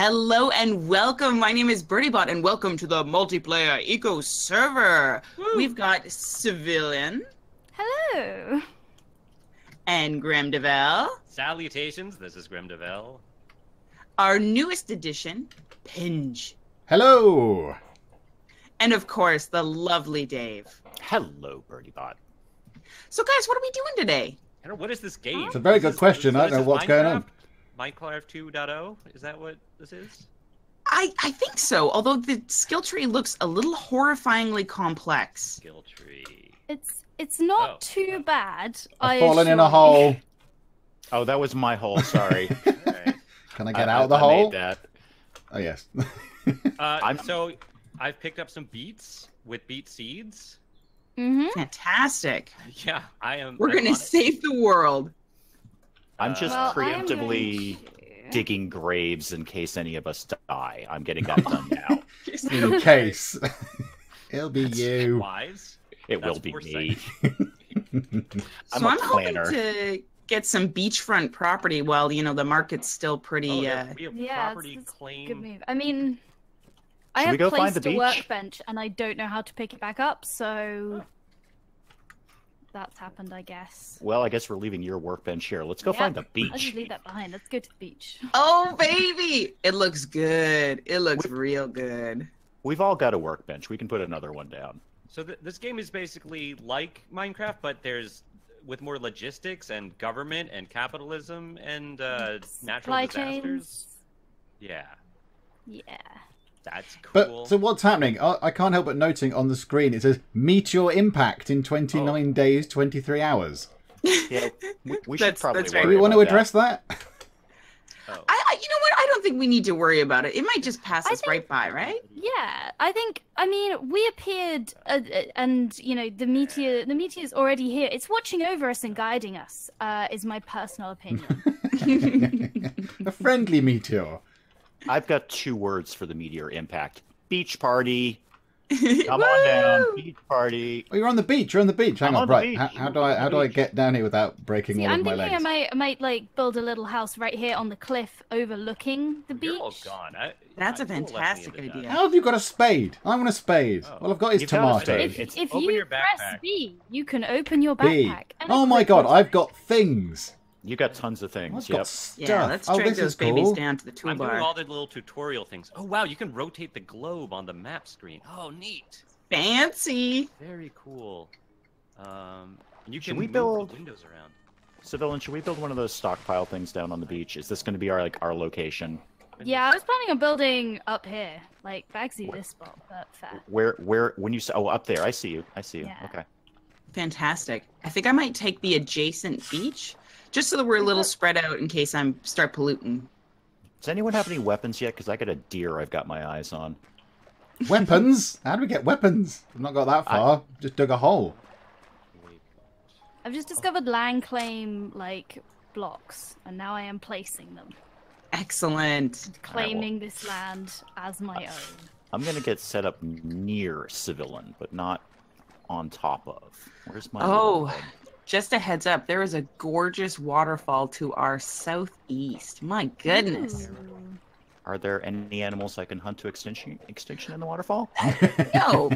Hello and welcome. My name is Birdybot and welcome to the multiplayer eco server. Woo. We've got Civillain. Hello. And Gremdavel. Salutations, this is Gremdavel. Our newest addition, Pinge. Hello. And of course, the lovely Dave. Hello, Birdybot. So guys, what are we doing today? I don't know, what is this game? It's a very good question. I don't know what's going on. Minecraft 2.0? Is that what this is? I think so, although the skill tree looks a little horrifyingly complex. Skill tree. It's not too bad. I've fallen in a hole. Oh, that was my hole, sorry. Right. Can I get out of the hole? I made that. Oh, yes. So I've picked up some beets with beet seeds. Mm-hmm. Fantastic. Yeah, We're going to save the world. I'm just preemptively digging graves in case any of us die. I'm getting that done now. In case. It'll be you. It will be me. I'm a planner. Hoping to get some beachfront property while, you know, the market's still pretty... property claim. Good move. I mean, I have placed a workbench and I don't know how to pick it back up, so... That's happened, I guess. Well, I guess we're leaving your workbench here. Let's go find the beach. I'll just leave that behind. Let's go to the beach. Oh, baby! It looks good. It looks real good. We've all got a workbench. We can put another one down. So this game is basically like Minecraft, but there's with more logistics and government and capitalism and natural disasters. Chains. Yeah. Yeah. That's cool. But so what's happening? I can't help but noting on the screen it says meteor impact in 29 days, 23 hours. Yeah, we should probably. That's right. Do we want to address that? You know what? I don't think we need to worry about it. It might just pass us right by, right? Yeah, I think. I mean, we appeared, and you know, the meteor's already here. It's watching over us and guiding us. Is my personal opinion. A friendly meteor. I've got two words for the meteor impact. Beach party. Come on down. Beach party. Oh, you're on the beach. You're on the beach. Hang on. Right. How do I get down here without breaking all of my legs? I'm thinking I might like build a little house right here on the cliff overlooking the beach. You're all gone. That's a fantastic idea. How have you got a spade? I want a spade. Oh. All I've got is tomatoes. If you press B, you can open your backpack. Oh my god, I've got things. You got tons of things. I've got stuff. Yeah, let's drag those babies down to the toolbar. I'm doing all the little tutorial things. Oh wow, you can rotate the globe on the map screen. Oh, neat. Fancy. Very cool. You can move the windows around. Civillain, should we build one of those stockpile things down on the beach? Is this going to be our location? Yeah, I was planning on building up here, like Bagsy this spot, but fair. Where when you up there? I see you. I see you. Yeah. Okay. Fantastic. I think I might take the adjacent beach. Just so that we're a little spread out in case I start polluting. Does anyone have any weapons yet? Because I got a deer I've got my eyes on. Weapons? How do we get weapons? I've not got that far. Just dug a hole. I've just discovered land claim, like, blocks. And now I am placing them. Excellent. Claiming this land as my own. I'm going to get set up near Civillain, but not on top of. Where's my... Oh... Just a heads up, there is a gorgeous waterfall to our southeast. My goodness. Ooh. Are there any animals I can hunt to extinction in the waterfall? No.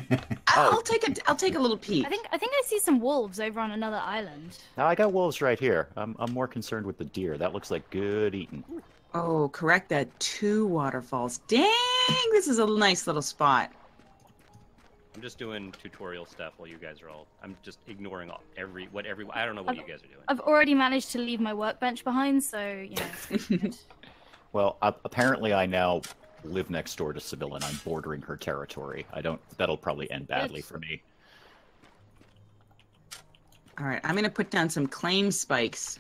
I'll take a little peek. I think I see some wolves over on another island. Now I got wolves right here. I'm more concerned with the deer. That looks like good eating. Oh, correct that. Two waterfalls. Dang, this is a nice little spot. I'm just doing tutorial stuff while you guys are all... I'm just ignoring I don't know what you guys are doing. I've already managed to leave my workbench behind, so, you know. Well, apparently I now live next door to Civillain. I'm bordering her territory. That'll probably end badly for me. All right, I'm going to put down some claim spikes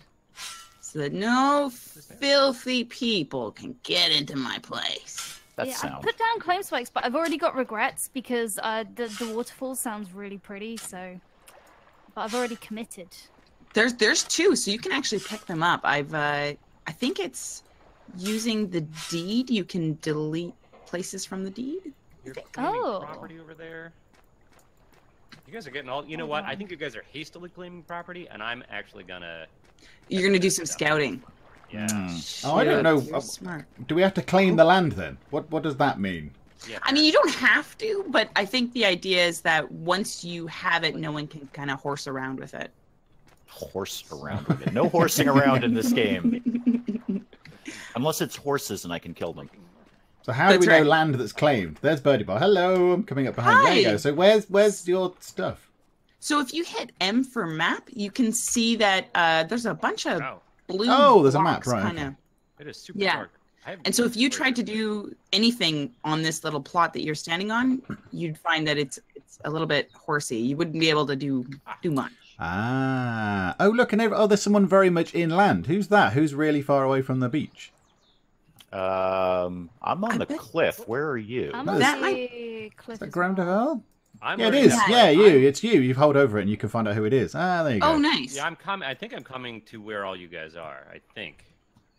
so that no filthy people can get into my place. I put down claim spikes, but I've already got regrets because the waterfall sounds really pretty. So, but I've already committed. There's two, so you can actually pick them up. I think it's using the deed. You can delete places from the deed. You're claiming property over there. You guys are getting all. You know what? I think you guys are hastily claiming property, and I'm actually gonna. You're gonna do some scouting. Yeah. Oh, I don't know. Smart. Do we have to claim the land then? What does that mean? Yeah. I mean, you don't have to, but I think the idea is that once you have it, no one can kind of horse around with it. Horse around with it? No horsing around in this game. Unless it's horses and I can kill them. So how do we know land that's claimed? There's Birdybot. Hello, I'm coming up behind you. There you go. So where's your stuff? So if you hit M for map, you can see that there's a bunch of blue there's a map, right? Kinda. It is super dark. And so if you tried to do anything on this little plot that you're standing on, you'd find that it's a little bit horsey. You wouldn't be able to do much. Ah. Oh, look, there's someone very much inland. Who's that? Who's really far away from the beach? I'm on the cliff. Where are you? I'm on the cliff. Is that Gremdavel? Yeah, it is. Yeah, you. It's you. You hold over it and you can find out who it is. Ah, there you go. Oh, nice. Yeah, I'm coming. I think I'm coming to where all you guys are. I think.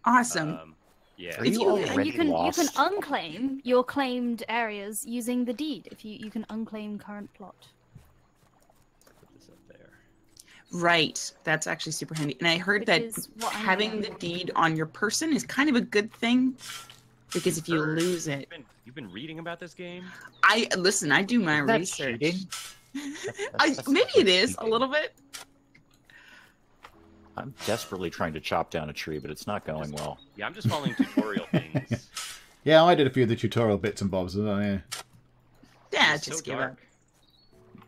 Awesome. Yeah. Are you already lost? You can unclaim your claimed areas using the deed. If you can unclaim current plot. Put this up there. Right. That's actually super handy. And I heard that having the deed on your person is kind of a good thing. Because if you lose it, you've been reading about this game. I do my research. Maybe it is a little bit. I'm desperately trying to chop down a tree, but it's not going well. Yeah, I'm just following tutorial things. Yeah, I did a few of the tutorial bits and bobs. Yeah, just give up.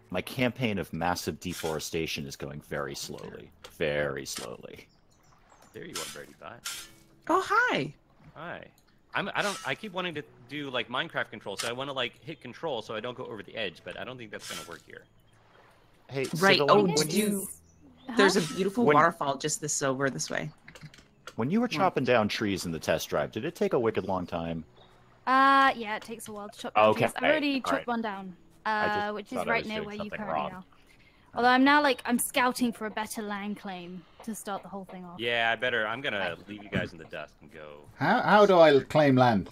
My campaign of massive deforestation is going very slowly, very slowly. There you are, Birdybot. Oh, hi. Hi. I keep wanting to do like Minecraft control, so I want to like hit control so I don't go over the edge, but I don't think that's gonna work here. Hey, right? So there's a beautiful waterfall just this way. When you were chopping down trees in the test drive, did it take a wicked long time? Yeah, it takes a while to chop down trees. I already chopped one down, which is right near where you currently are. Although I'm now like scouting for a better land claim to start the whole thing off. Yeah, I'm gonna leave you guys in the dust and go. How do I claim land?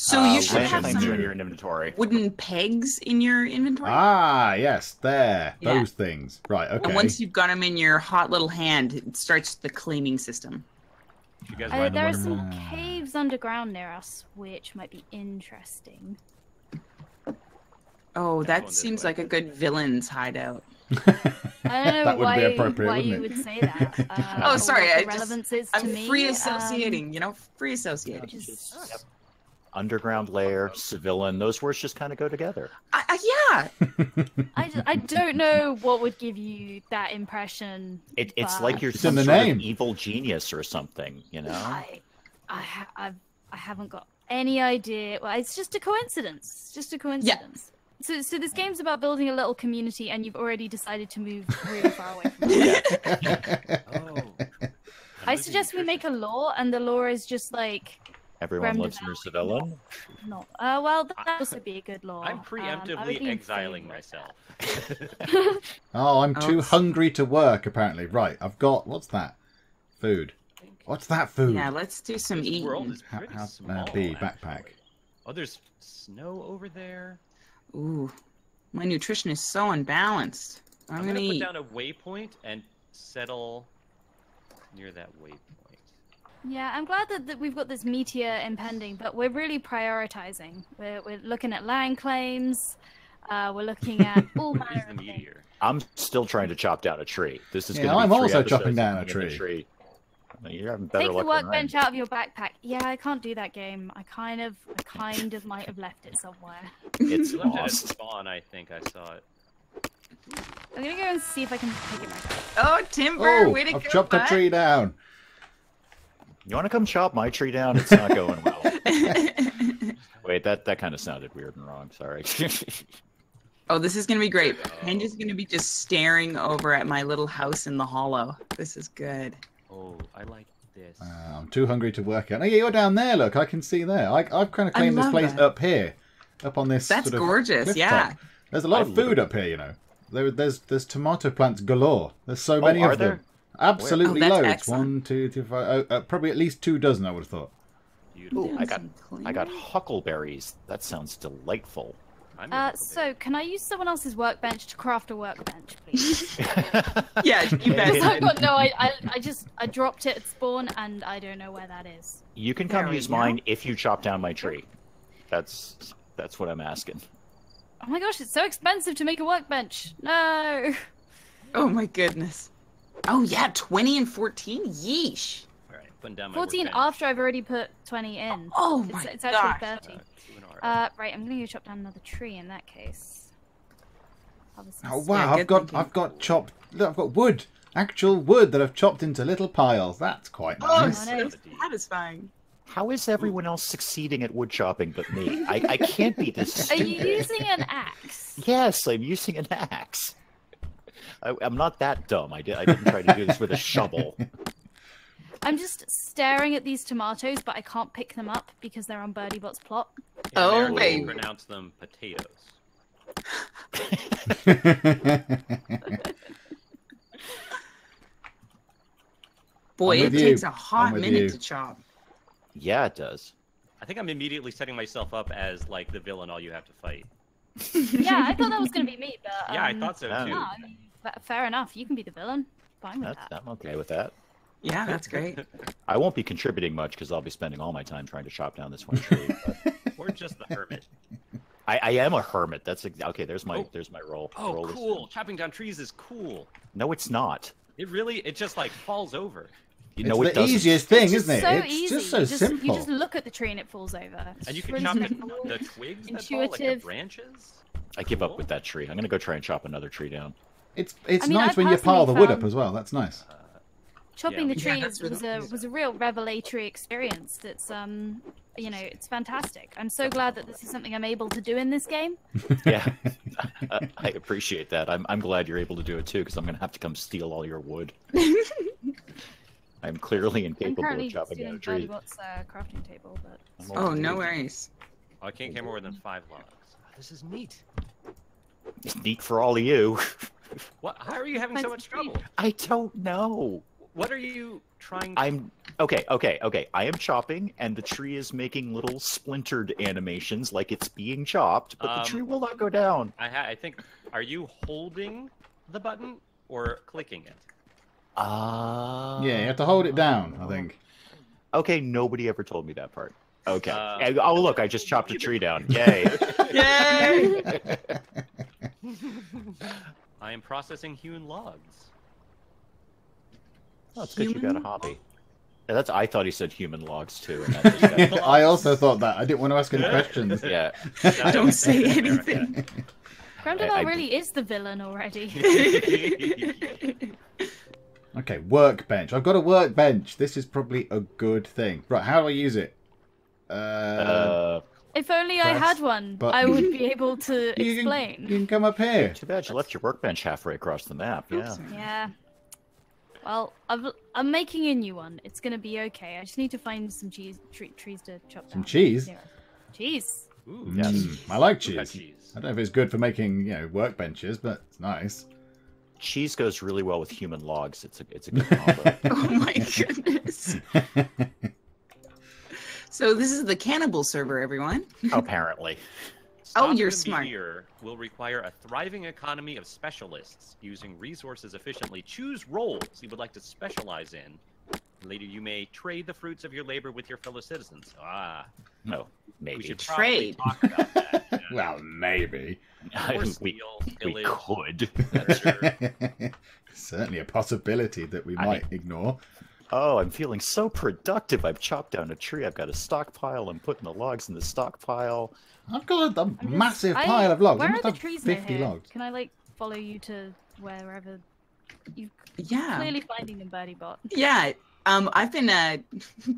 So you should have some in your inventory. Wooden pegs in your inventory. Ah, yes, there, those things. Right, okay. And once you've got them in your hot little hand, it starts the claiming system. You guys there are some caves underground near us, which might be interesting. Oh, that seems like a good villain's hideout. I don't know why you would say that. Oh, sorry. Free associating, free associating. Just underground lair, Civillain, those words just kind of go together. Yeah. I don't know what would give you that impression. It's like you're some sort of evil genius or something, you know? I haven't got any idea. Well, it's just a coincidence. It's just a coincidence. Yeah. So this game's about building a little community, and you've already decided to move really far away from it. I suggest we make a law, and the law is just like everyone lives near Civillain. No, well, that would be a good law. I'm preemptively exiling myself. I'm too hungry to work. Apparently, right? I've got what's that? Food. What's that food? Yeah, let's do some eating. How's that be backpack? Oh, there's snow over there. Ooh, my nutrition is so unbalanced. I'm gonna put down a waypoint and settle near that waypoint. Yeah, I'm glad that we've got this meteor impending, but we're really prioritizing. We're looking at land claims. We're looking at all manner of things. I'm still trying to chop down a tree. This is gonna be I'm also chopping down a tree. You're having better luck than mine. Take the workbench out of your backpack. Yeah, I can't do that game. I kind of might have left it somewhere. It's lost. It spawn, I think I saw it. I'm gonna go and see if I can pick it back up. Oh, Timber, way to go! I've chopped a tree down. You want to come chop my tree down? It's not going well. Wait, that kind of sounded weird and wrong. Sorry. Oh, this is gonna be great. Pinge is gonna be just staring over at my little house in the hollow. This is good. Oh, I like this. I'm too hungry to work out. Oh, yeah, you're down there. Look, I can see there. I've kind of claimed this place up here, up on this. That's gorgeous. Yeah. Top. There's a lot of food up here, you know. There's tomato plants galore. There's so many of them. Absolutely loads. Excellent. 1, 2, 3, 4. Probably at least 2 dozen, I would have thought. Beautiful. I got huckleberries. That sounds delightful. So, can I use someone else's workbench to craft a workbench, please? Yeah, you bet. Because I've got no, I dropped it at spawn, and I don't know where that is. You can come use mine if you chop down my tree. That's what I'm asking. Oh my gosh, it's so expensive to make a workbench. No. Oh my goodness. Oh yeah, 20 and 14? Yeesh. All right, putting down my 14 workbench. After I've already put 20 in. Oh my gosh. It's actually 30. Right, I'm gonna go chop down another tree in that case. Oh wow, I've got chopped. Look, I've got wood, actual wood that I've chopped into little piles. That's quite nice. Oh, so satisfying. How is everyone else succeeding at wood chopping but me? I can't be this stupid. Are you using an axe? Yes, I'm using an axe. I'm not that dumb. I didn't try to do this with a shovel. I'm just staring at these tomatoes, but I can't pick them up because they're on Birdybot's plot. In oh, they pronounce them potatoes. Boy, it takes a hot minute to chop. Yeah, it does. I think I'm immediately setting myself up as like the villain all you have to fight. Yeah, I thought that was going to be me, but yeah, I thought so too. No, I mean, fair enough. You can be the villain. Fine with that. I'm okay with that. Yeah, that's great. I won't be contributing much because I'll be spending all my time trying to chop down this one tree. But... We're just the hermit. I am a hermit. That's okay. There's my role. Oh, roll cool! Chopping down trees is cool. No, it's not. It really just like falls over. You know, it's the easiest thing, isn't it? It's just so simple. You just look at the tree and it falls over. And you can chop the twigs that fall, like the branches. I give up with that tree. I'm gonna go try and chop another tree down. It's nice when you pile the wood up as well. That's nice. Chopping the trees was a real revelatory experience. It's you know, it's fantastic. I'm so glad that this is something I'm able to do in this game. Yeah, I appreciate that. I'm glad you're able to do it too, because I'm gonna have to come steal all your wood. I'm clearly incapable of chopping down a tree. Birdybot's crafting table, but... Oh, no worries. I can't get more than 5 logs. Oh, this is neat. It's neat for all of you. What? How are you having so much trouble? I don't know. What are you trying to... Okay. I am chopping, and the tree is making little splintered animations like it's being chopped, but the tree will not go down. I think... Are you holding the button or clicking it? Yeah, you have to hold it down, I think. Okay, nobody ever told me that part. Okay. Oh, look, I just chopped a tree down. Yay. Yay! I am processing hewn logs. Oh, that's good you got a hobby. Yeah, that's, I thought he said human logs, too. And that I also thought that. I didn't want to ask any questions. Yeah. Don't say anything. Gremdavel really is the villain already. Okay, workbench. I've got a workbench. This is probably a good thing. Right, how do I use it? If only I had one, I would be able to explain. You can come up here. Too bad you left your workbench halfway across the map. Yeah. Yeah. Well, I'm making a new one. It's going to be okay. I just need to find some trees to chop down. Some cheese? Yeah. Cheese. Ooh, yes. I like cheese. I don't know if it's good for making, you know, workbenches, but it's nice. Cheese goes really well with human logs. It's a good combo. Oh my goodness. So this is the cannibal server, everyone. Apparently. Stop you're smart. Meteor will require a thriving economy of specialists using resources efficiently. Choose roles you would like to specialize in. Later, you may trade the fruits of your labor with your fellow citizens. Ah, no, maybe we should trade. Talk about that, yeah. Well, maybe we could. That's true. Certainly a possibility that we might ignore. Oh, I'm feeling so productive. I've chopped down a tree. I've got a stockpile. I'm putting the logs in the stockpile. I've got a massive pile of logs. Where are the trees near here? Can I like follow you to wherever? You're clearly finding them, Birdybot. Yeah. I've been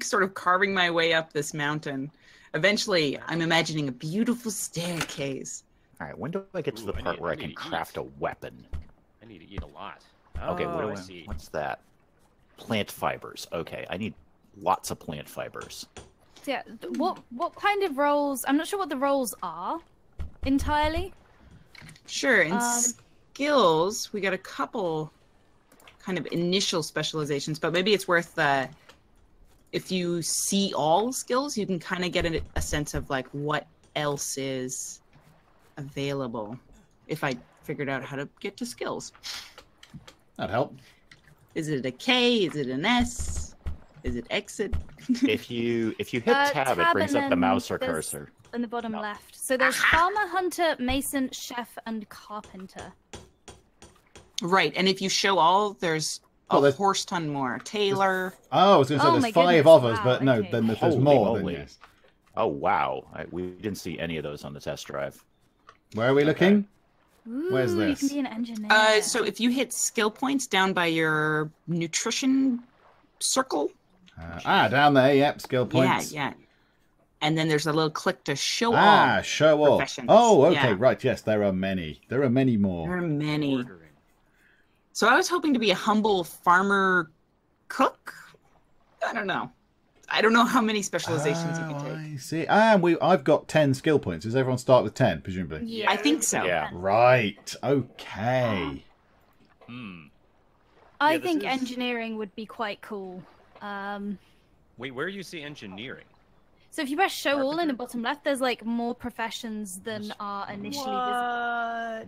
sort of carving my way up this mountain. Eventually, I'm imagining a beautiful staircase. All right, when do I get to the part where I can craft a weapon? I need to eat a lot. Okay, what do I see? What's that? Plant fibers. Okay, I need lots of plant fibers. Yeah, what kind of roles? I'm not sure what the roles are entirely. Sure, in skills, we got a couple... kind of initial specializations, but maybe it's worth if you see all skills, you can kind of get a sense of like what else is available if I figured out how to get to skills. That'd help. Is it a K? Is it an S? Is it exit? if you hit tab, it brings up the mouse or cursor. In the bottom left. So there's farmer, hunter, mason, chef, and carpenter. Right, and if you show all, there's a horse ton more. Taylor. Oh, I was going to say there's 5 of us, but no, then there's more than this. Oh, wow. We didn't see any of those on the test drive. Where are we looking? Ooh, where's this? You can be an engineer. So if you hit skill points down by your nutrition circle. Down there, yep, skill points. Yeah, yeah. And then there's a little click to show all. Ah, show all. Oh, okay, right, yes, there are many. There are many more. There are many. Ordering. So I was hoping to be a humble farmer cook. I don't know. I don't know how many specializations you can take. I see. And I've got 10 skill points. Does everyone start with 10, presumably? Yeah. I think so. Yeah. Right. Okay. I think engineering would be quite cool. Wait, where do you see engineering? So if you press show all in the bottom left, there's like more professions than are initially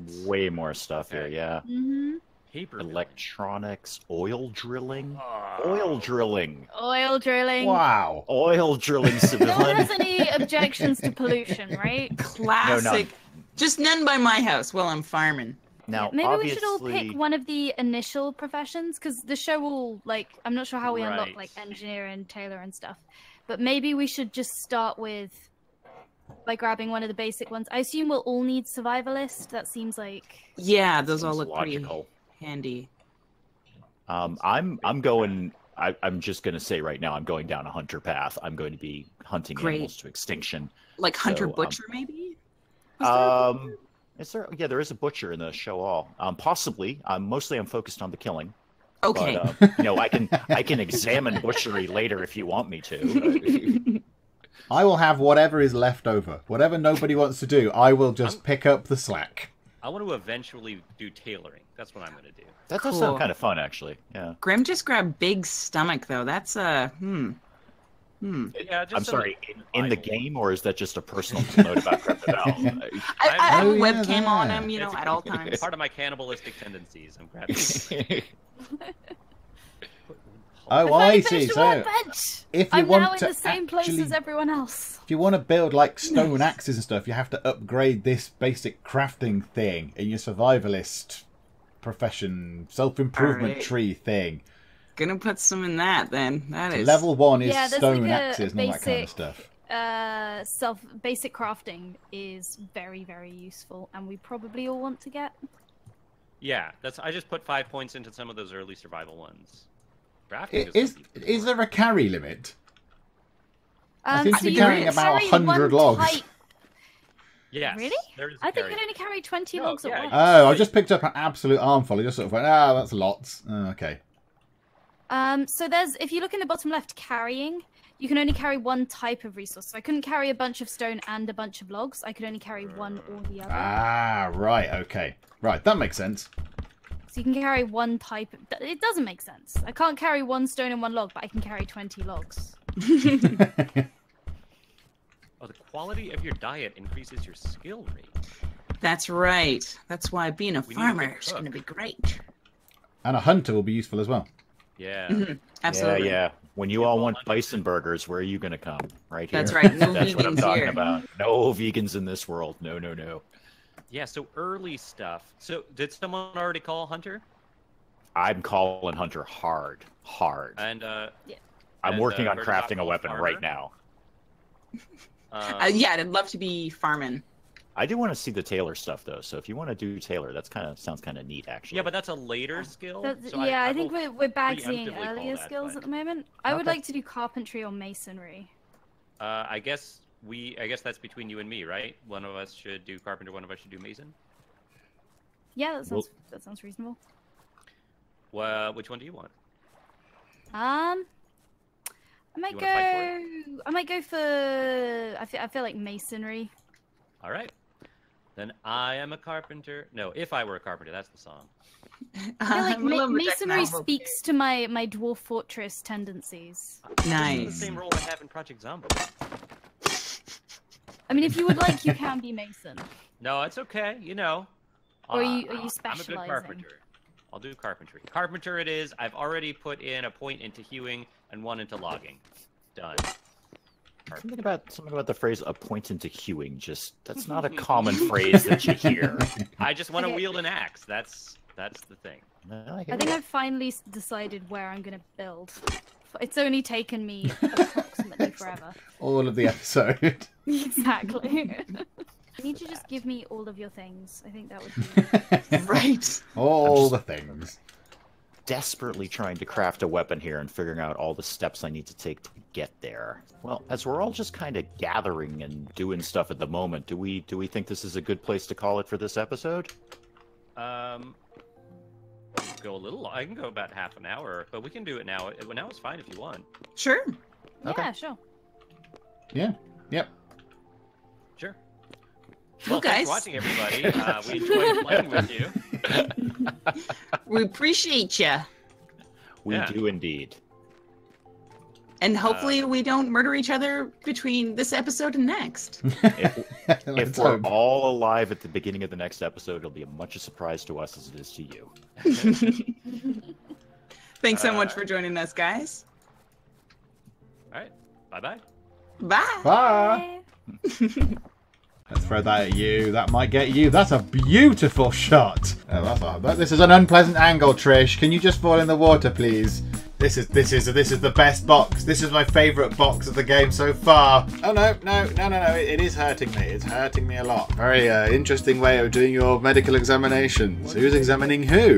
visible. Way more stuff here, yeah. Mm-hmm. Paper electronics, oil drilling, oil drilling. Wow, oil drilling. No one has any objections to pollution, right? Classic. No, none. Just none by my house while I'm farming. Now, maybe we should all pick one of the initial professions because the show will like. I'm not sure how we unlock like engineer and tailor and stuff, but maybe we should just start with by grabbing one of the basic ones. I assume we'll all need survivalist. That seems like those all look logical. Handy. I'm just gonna say right now I'm going down a hunter path. I'm going to be hunting animals to extinction. Like hunter butcher maybe? There is a butcher in the show all. Possibly. I'm mostly focused on the killing. Okay. But, I can examine butchery later if you want me to. I will have whatever is left over. Whatever nobody wants to do, I will just pick up the slack. I want to eventually do tailoring. That's what I'm going to do. That does sound kind of fun, actually. Yeah. Grim just grabbed big stomach, though. That's a Yeah, I'm sorry. In the game, or is that just a personal note about Gremdavel? I have a webcam on him, at all times. Part of my cannibalistic tendencies. I'm grabbing. I see. So if you want to, I'm now in the same place as everyone else. If you want to build like stone axes and stuff, you have to upgrade this basic crafting thing in your survivalist profession, self-improvement tree thing. Gonna put some in that then. That is level 1 is stone axes and all that kind of stuff. Basic crafting is very, very useful, and we probably all want to get. Yeah, I just put 5 points into some of those early survival ones. Is there a carry limit? I think you're carrying about 100 logs. Yes. Really? I think you can only carry 20 logs at once. Oh, I just picked up an absolute armful. I just sort of went, that's lots. Oh, okay. So there's, if you look in the bottom left, carrying, you can only carry one type of resource. So I couldn't carry a bunch of stone and a bunch of logs. I could only carry one or the other. Ah, right. Okay. Right. That makes sense. So you can carry one type. It doesn't make sense. I can't carry one stone and one log, but I can carry 20 logs. The quality of your diet increases your skill rate. That's right. That's why being a farmer is going to be great. And a hunter will be useful as well. Yeah. Mm-hmm. Absolutely. Yeah, yeah. When you all want bison burgers, where are you going to come? Right here. That's right. No That's what I'm talking about. No vegans in this world. No, no, no. Yeah, so early stuff. So did someone already call Hunter? I'm calling Hunter hard. Hard. And I'm working on crafting a weapon right now. I'd love to be farming. I do want to see the tailor stuff though, so if you want to do tailor, that's sounds kinda neat actually. Yeah, but that's a later skill. So yeah, I think we're seeing earlier skills at the moment. I would like to do carpentry or masonry. I guess that's between you and me, right? One of us should do carpenter, one of us should do mason. Yeah, that sounds reasonable. Well, which one do you want? I might go for I feel like masonry. All right. Then I am a carpenter. No, if I were a carpenter, that's the song. I feel like masonry speaks to my dwarf fortress tendencies. Nice. This is the same role I have in Project Zombo. I mean, if you would like, you can be Mason. No, it's okay. You know. Or are you specializing? I'm a good carpenter. I'll do carpentry. Carpenter it is. I've already put in a point into hewing and one into logging. Done. Something about the phrase "a point into hewing." Just that's not a common phrase that you hear. I just want to wield an axe. That's the thing. I think I've finally decided where I'm going to build. It's only taken me approximately forever. All of the episode. Exactly. I need you to just give me all of your things. I think that would be... Right! All the things. Desperately trying to craft a weapon here and figuring out all the steps I need to take to get there. Well, as we're all just kind of gathering and doing stuff at the moment, do we think this is a good place to call it for this episode? Go a little... I can go about half an hour, but we can do it now. Now is fine if you want. Sure. Okay. Yeah, sure. Yeah. Yep. Sure. Well, thanks for watching, everybody. We enjoyed playing with you. We appreciate you. We do indeed. And hopefully we don't murder each other between this episode and next. If we're all alive at the beginning of the next episode, it'll be as much a surprise to us as it is to you. Thanks so much for joining us, guys. All right. Bye-bye. Bye. Bye. Bye. Let's throw that at you. That might get you. That's a beautiful shot. Oh, this is an unpleasant angle, Trish. Can you just fall in the water, please? This is the best box. This is my favourite box of the game so far. Oh no. It is hurting me. It's hurting me a lot. Very interesting way of doing your medical examinations. Who's examining who?